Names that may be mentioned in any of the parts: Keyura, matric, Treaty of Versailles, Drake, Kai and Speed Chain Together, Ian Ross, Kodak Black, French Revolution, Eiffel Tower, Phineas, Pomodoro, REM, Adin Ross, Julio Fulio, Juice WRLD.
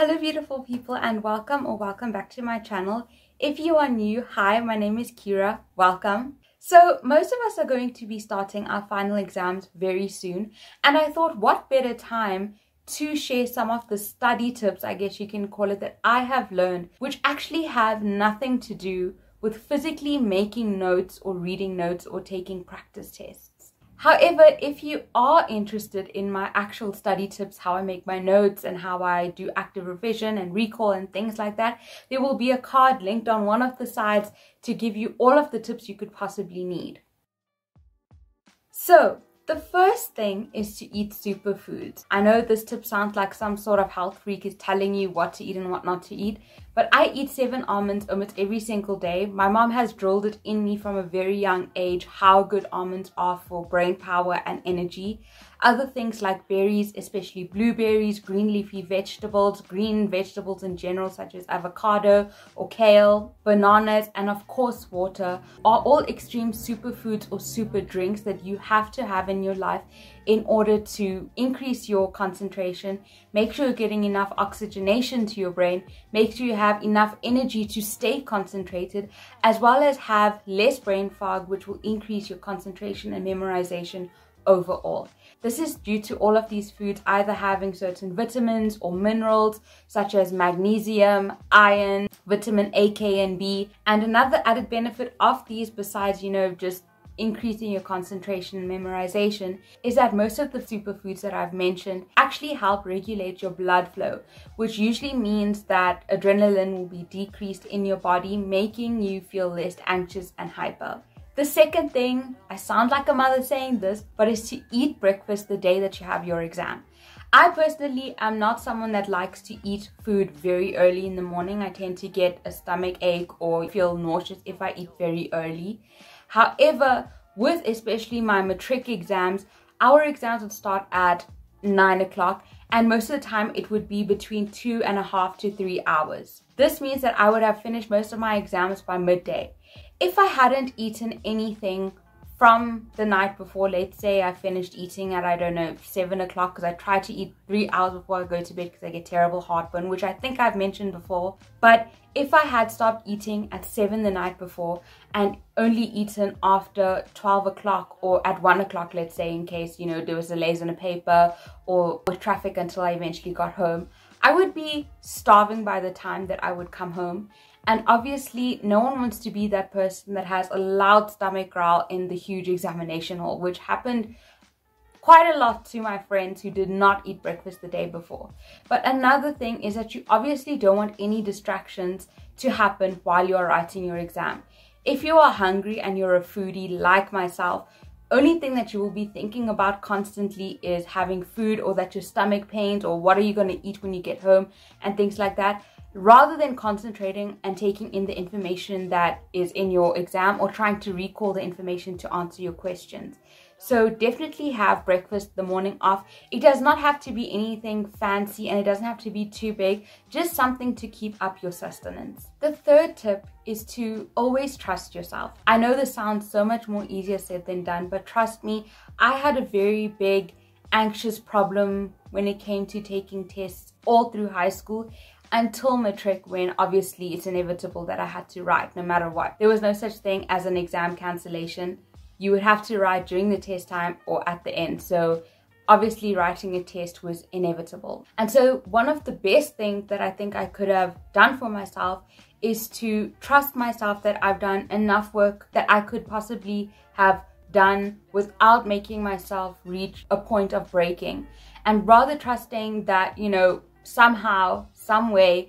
Hello beautiful people and welcome back to my channel. If you are new, hi, my name is Keyura, welcome. So most of us are going to be starting our final exams very soon, and I thought what better time to share some of the study tips, I guess you can call it, that I have learned, which actually have nothing to do with physically making notes or reading notes or taking practice tests. However, if you are interested in my actual study tips, how I make my notes and how I do active revision and recall and things like that, there will be a card linked on one of the sides to give you all of the tips you could possibly need. So, the first thing is to eat superfoods. I know this tip sounds like some sort of health freak is telling you what to eat and what not to eat, but I eat 7 almonds almost every single day. My mom has drilled it in me from a very young age how good almonds are for brain power and energy. Other things like berries, especially blueberries, green leafy vegetables, green vegetables in general such as avocado or kale, bananas, and of course water are all extreme superfoods or super drinks that you have to have in your life in order to increase your concentration, make sure you're getting enough oxygenation to your brain, make sure you have enough energy to stay concentrated, as well as have less brain fog, which will increase your concentration and memorization overall. This is due to all of these foods either having certain vitamins or minerals such as magnesium, iron, vitamin A, K, and B. And another added benefit of these, besides, you know, just increasing your concentration and memorization, is that most of the superfoods that I've mentioned actually help regulate your blood flow, which usually means that adrenaline will be decreased in your body, making you feel less anxious and hyper. The second thing, I sound like a mother saying this, but is to eat breakfast the day that you have your exam. I personally am not someone that likes to eat food very early in the morning. I tend to get a stomach ache or feel nauseous if I eat very early. However, with especially my matric exams, our exams would start at 9 o'clock and most of the time it would be between 2.5 to 3 hours. This means that I would have finished most of my exams by midday. If I hadn't eaten anything from the night before, let's say I finished eating at, I don't know, 7 o'clock, because I try to eat 3 hours before I go to bed because I get terrible heartburn, which I think I've mentioned before. But if I had stopped eating at 7 the night before and only eaten after 12 o'clock or at 1 o'clock, let's say, in case, you know, there was delays on a paper or traffic until I eventually got home, I would be starving by the time that I would come home. And obviously, no one wants to be that person that has a loud stomach growl in the huge examination hall, which happened quite a lot to my friends who did not eat breakfast the day before. But another thing is that you obviously don't want any distractions to happen while you're writing your exam. If you are hungry and you're a foodie like myself, only thing that you will be thinking about constantly is having food, or that your stomach pains, or what are you going to eat when you get home and things like that, rather than concentrating and taking in the information that is in your exam or trying to recall the information to answer your questions. So definitely have breakfast the morning off. It does not have to be anything fancy and it doesn't have to be too big, just something to keep up your sustenance. The third tip is to always trust yourself. I know this sounds so much more easier said than done, but trust me, I had a very big anxious problem when it came to taking tests all through high school, until matric, when obviously it's inevitable that I had to write no matter what. There was no such thing as an exam cancellation. You would have to write during the test time or at the end. So obviously writing a test was inevitable. And so one of the best things that I think I could have done for myself is to trust myself that I've done enough work that I could possibly have done without making myself reach a point of breaking. And rather trusting that, you know, somehow, some way,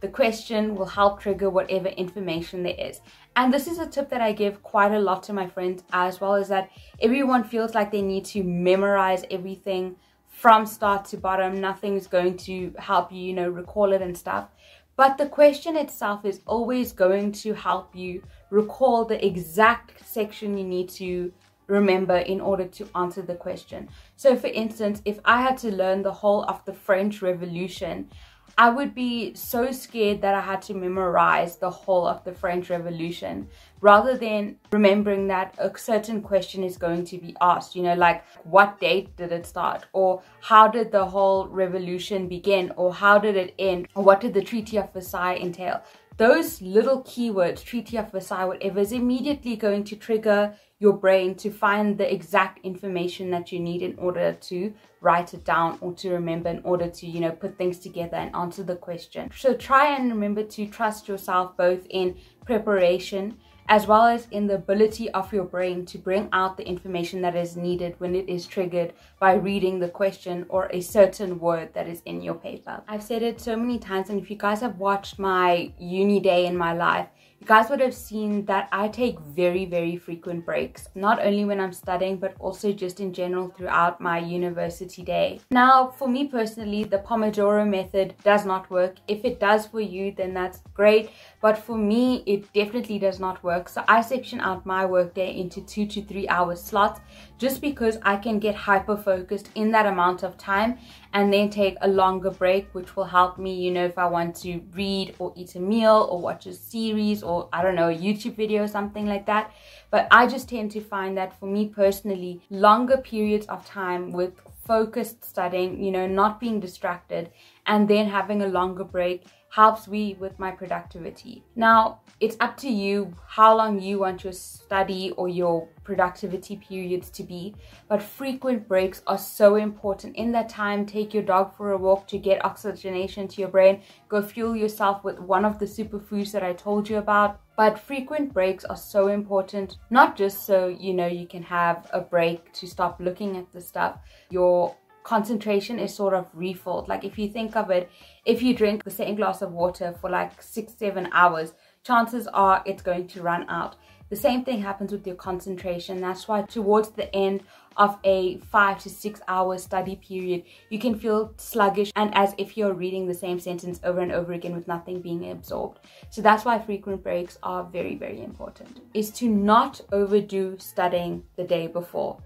the question will help trigger whatever information there is. And this is a tip that I give quite a lot to my friends as well, is that everyone feels like they need to memorize everything from start to bottom. Nothing's going to help you, you know, recall it and stuff. But the question itself is always going to help you recall the exact section you need to remember in order to answer the question. So for instance, if I had to learn the whole of the French Revolution, I would be so scared that I had to memorize the whole of the French Revolution rather than remembering that a certain question is going to be asked, you know, like what date did it start, or how did the whole revolution begin, or how did it end, or what did the Treaty of Versailles entail? Those little keywords, Treaty of Versailles, whatever, is immediately going to trigger your brain to find the exact information that you need in order to write it down or to remember, in order to, you know, put things together and answer the question. So try and remember to trust yourself both in preparation as well as in the ability of your brain to bring out the information that is needed when it is triggered by reading the question or a certain word that is in your paper. I've said it so many times, and if you guys have watched my uni day in my life, you guys would have seen that I take very, very frequent breaks, not only when I'm studying, but also just in general throughout my university day. Now, for me personally, the Pomodoro method does not work. If it does for you, then that's great. But for me, it definitely does not work. So I section out my workday into 2 to 3 hour slots, just because I can get hyper-focused in that amount of time and then take a longer break, which will help me, you know, if I want to read or eat a meal or watch a series or, I don't know, a YouTube video or something like that. But I just tend to find that for me personally, longer periods of time with focused studying, you know, not being distracted, and then having a longer break helps me with my productivity. Now, it's up to you how long you want your study or your productivity periods to be, but frequent breaks are so important. In that time, take your dog for a walk to get oxygenation to your brain, go fuel yourself with one of the superfoods that I told you about. But frequent breaks are so important, not just so, you know, you can have a break to stop looking at the stuff. Your concentration is sort of refilled. Like, if you think of it, if you drink the same glass of water for like 6-7 hours, chances are it's going to run out. The same thing happens with your concentration. That's why towards the end of a 5 to 6 hour study period, you can feel sluggish and as if you're reading the same sentence over and over again with nothing being absorbed. So that's why frequent breaks are very, very important, is to not overdo studying the day before.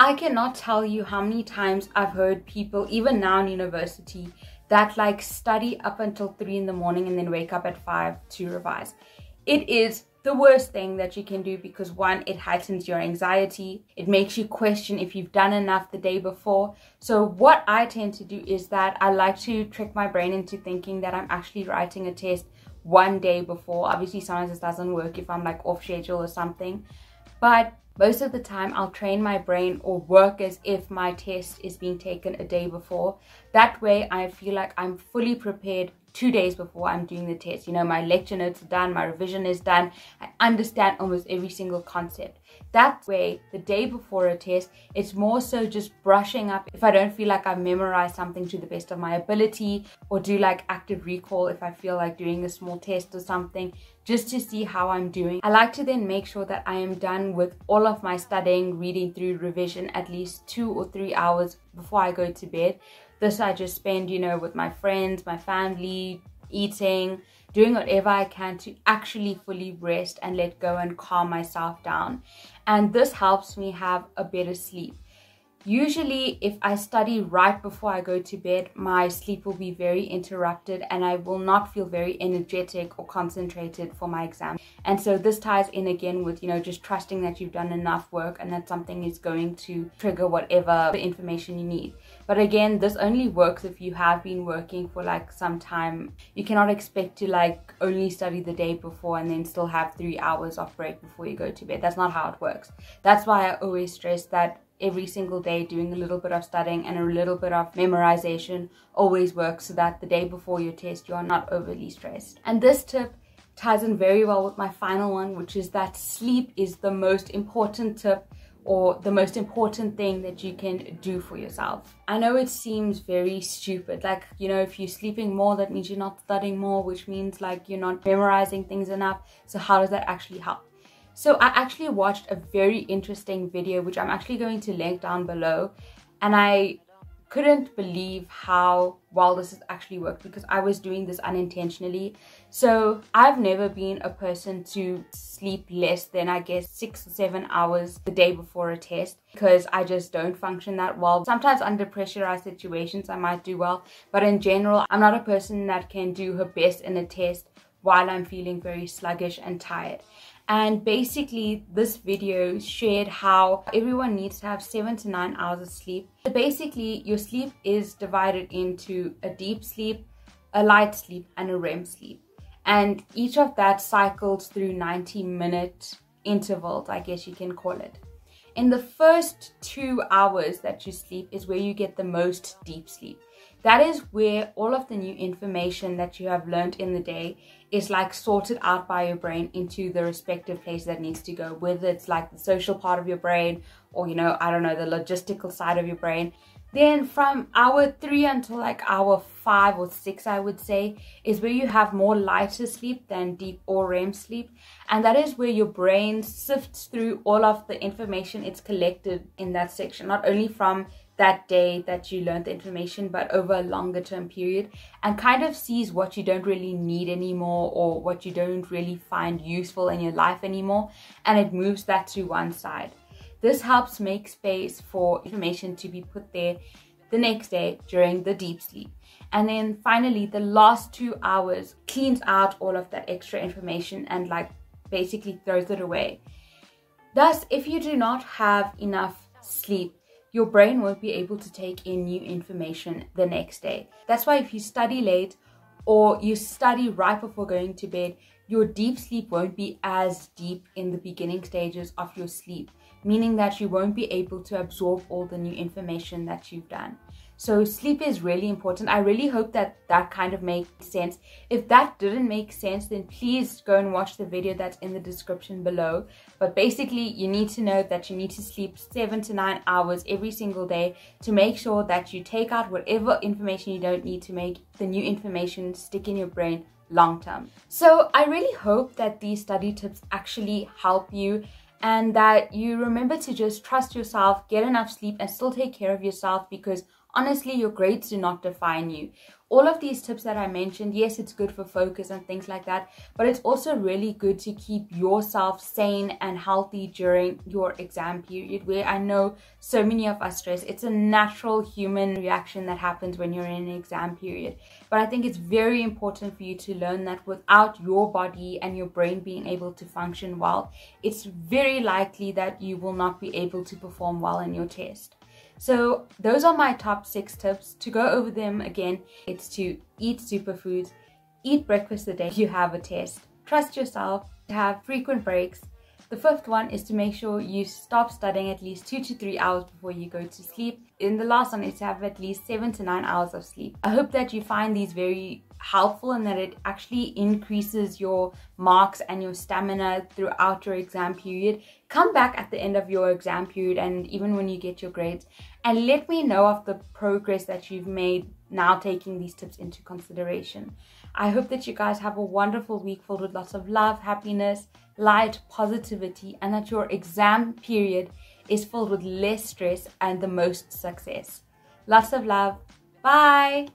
I cannot tell you how many times I've heard people, even now in university, that like study up until 3 in the morning and then wake up at 5 to revise. It is the worst thing that you can do because, one, it heightens your anxiety. It makes you question if you've done enough the day before. So what I tend to do is that I like to trick my brain into thinking that I'm actually writing a test one day before. Obviously, sometimes this doesn't work if I'm like off schedule or something, but most of the time, I'll train my brain or work as if my test is being taken a day before. That way, I feel like I'm fully prepared 2 days before I'm doing the test. You know, my lecture notes are done, my revision is done. I understand almost every single concept. That way, the day before a test, it's more so just brushing up if I don't feel like I've memorized something to the best of my ability, or do like active recall if I feel like doing a small test or something, just to see how I'm doing. I like to then make sure that I am done with all of my studying, reading through, revision at least 2 or 3 hours before I go to bed. This I just spend, you know, with my friends, my family, eating, doing whatever I can to actually fully rest and let go and calm myself down. And this helps me have a better sleep. Usually, if I study right before I go to bed, my sleep will be very interrupted and I will not feel very energetic or concentrated for my exam. And so this ties in again with, you know, just trusting that you've done enough work and that something is going to trigger whatever information you need. But again, this only works if you have been working for like some time. You cannot expect to like only study the day before and then still have 3 hours of break before you go to bed. That's not how it works. That's why I always stress that every single day doing a little bit of studying and a little bit of memorization always works, so that the day before your test you are not overly stressed. And this tip ties in very well with my final one, which is that sleep is the most important tip, or the most important thing that you can do for yourself. I know it seems very stupid, like, you know, if you're sleeping more, that means you're not studying more, which means like you're not memorizing things enough. So how does that actually help? So I actually watched a very interesting video, which I'm actually going to link down below, and I couldn't believe how well this has actually worked, because I was doing this unintentionally. So I've never been a person to sleep less than, I guess, 6 or 7 hours the day before a test, because I just don't function that well. Sometimes under pressurized situations I might do well, but in general I'm not a person that can do her best in a test while I'm feeling very sluggish and tired. And basically this video shared how everyone needs to have 7 to 9 hours of sleep. So basically your sleep is divided into a deep sleep, a light sleep, and a REM sleep, and each of that cycles through 90-minute intervals, I guess you can call it. In the first 2 hours that you sleep is where you get the most deep sleep. That is where all of the new information that you have learned in the day is like sorted out by your brain into the respective place that needs to go, whether it's like the social part of your brain or, you know, I don't know, the logistical side of your brain. Then from hour 3 until like hour 5 or 6, I would say, is where you have more lighter sleep than deep or REM sleep. And that is where your brain sifts through all of the information it's collected in that section, not only from that day that you learned the information, but over a longer term period, and kind of sees what you don't really need anymore or what you don't really find useful in your life anymore, and it moves that to one side. This helps make space for information to be put there the next day during the deep sleep. And then finally the last 2 hours cleans out all of that extra information and like basically throws it away. Thus, if you do not have enough sleep, your brain won't be able to take in new information the next day. That's why if you study late or you study right before going to bed, your deep sleep won't be as deep in the beginning stages of your sleep, meaning that you won't be able to absorb all the new information that you've done. So sleep is really important. I really hope that that kind of makes sense. If that didn't make sense, then please go and watch the video that's in the description below. But basically, you need to know that you need to sleep 7 to 9 hours every single day to make sure that you take out whatever information you don't need to make the new information stick in your brain long term. So I really hope that these study tips actually help you, and that you remember to just trust yourself, get enough sleep, and still take care of yourself, because honestly, your grades do not define you. All of these tips that I mentioned, yes, it's good for focus and things like that, but it's also really good to keep yourself sane and healthy during your exam period, where I know so many of us stress. It's a natural human reaction that happens when you're in an exam period. But I think it's very important for you to learn that without your body and your brain being able to function well, it's very likely that you will not be able to perform well in your test. So those are my top 6 tips. To go over them again, it's to eat superfoods, eat breakfast the day you have a test, trust yourself, have frequent breaks. The 5th one is to make sure you stop studying at least 2 to 3 hours before you go to sleep. And the last one is to have at least 7 to 9 hours of sleep. I hope that you find these very helpful and that it actually increases your marks and your stamina throughout your exam period. Come back at the end of your exam period and even when you get your grades and let me know of the progress that you've made now taking these tips into consideration. I hope that you guys have a wonderful week filled with lots of love, happiness, light, positivity, and that your exam period is filled with less stress and the most success. Lots of love. Bye!